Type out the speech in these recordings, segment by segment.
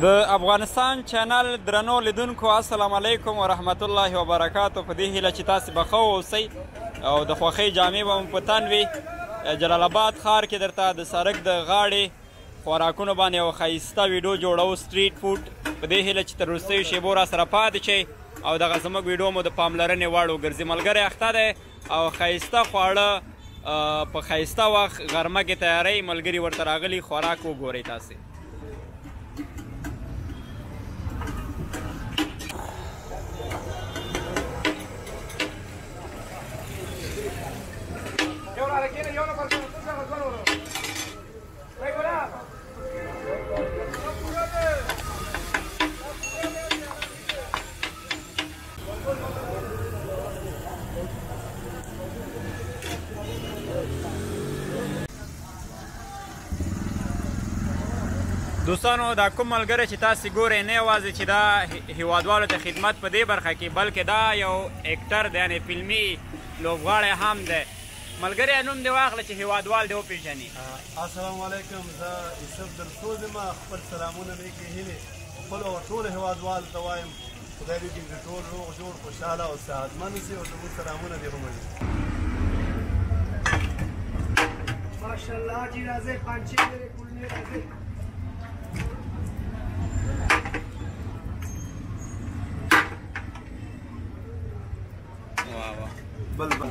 The Afghanistan channel درنو لیدونکو السلام علیکم ورحمت الله وبرکاتو په دې هیله چې تاسو بخو اوسئ او د خوخي جامع به مو په تن وي جلال آباد خار کې درته د سرک د غاړې خوراکونو باندې یو ښایسته ویډیو جوړو سټریټ فوډ په دې هیله چې تر وروستیو شیبو راسره پاتې شئ او دغه زموږ ویډیو مو د پاملرنې وړ وګرځي ملګری اخته دی او ښایسته خواړه په ښایسته وخت غرمه کې تیاری ملګري ورته راغلي خوراک وګورئ تاسو دوستانو دا کوم ملګری چې تاسو ګورئ نه یوازې چې دا هیوادوالو ته خدمت په دې برخه کې بلکې دا یو اکټر دی یعنې فلمي لوبغاړی هم دی ملګری نوم دې واخله چې هیوادوال دې وپېژني السلام علیکم زه یوسف درسوز یم خپل سلامونه مې کې هیلې خپلو ټولو هیوادوالو ته وایم خدای دې چې ټول روغ جوړ خوشحاله او صحتمند اوسي او زموږ سلامونه دې ومني ماشاءالله جی راځئ پنچې لرې کولنې راځئ بلبل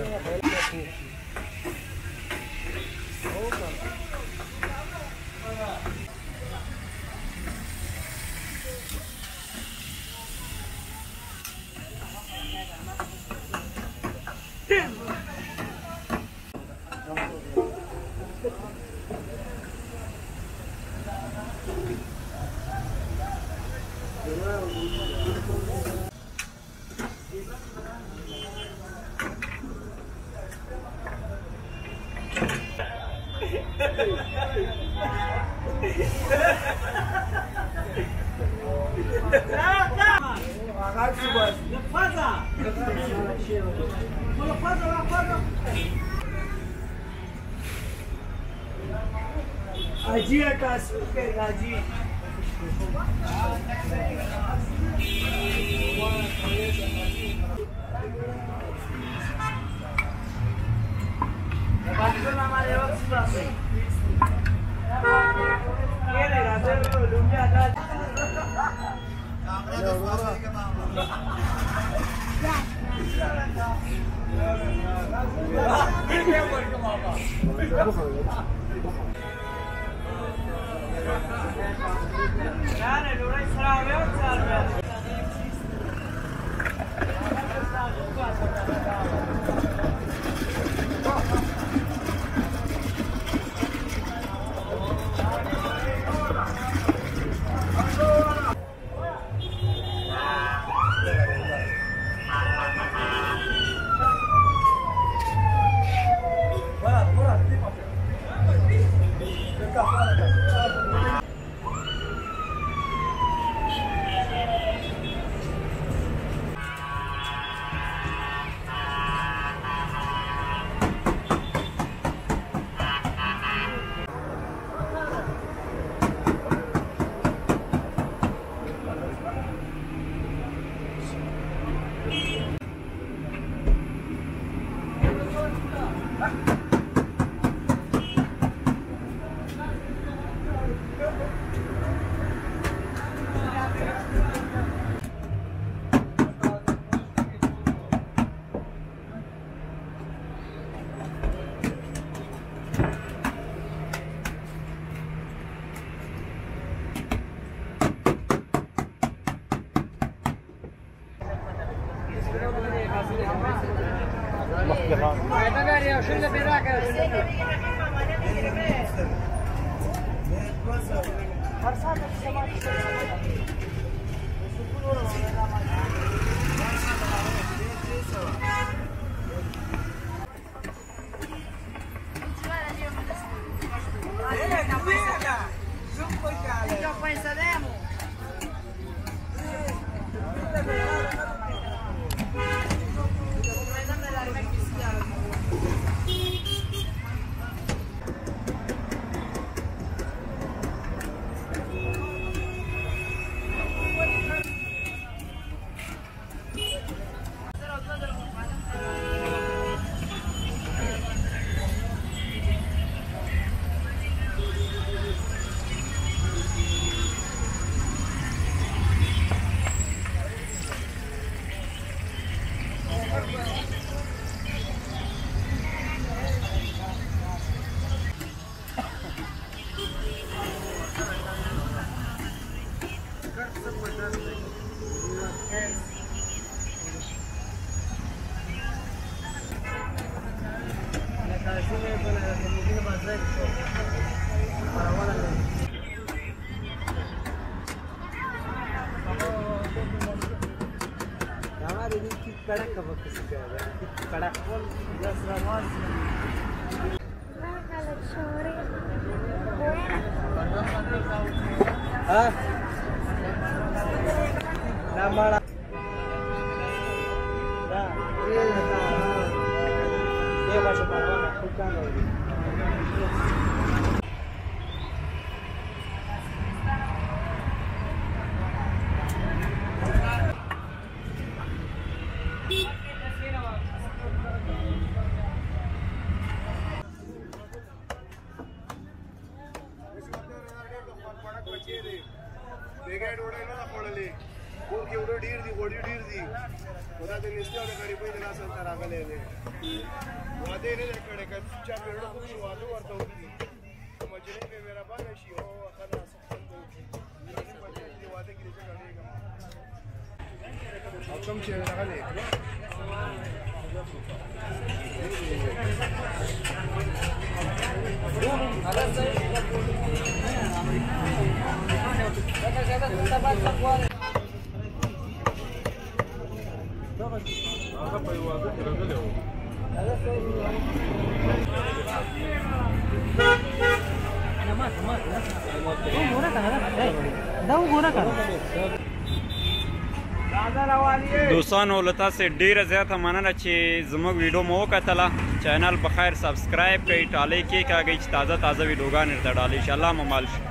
going to go to the hospital. دوستان ولتا سے ډیر زیاته مننه چې زموږ ویډیو مو وکتله چینل بخیر سبسکرایب کړئ ټاله کې کاږي تازه ویډیوګان درته ډالې ان شاء الله ممالش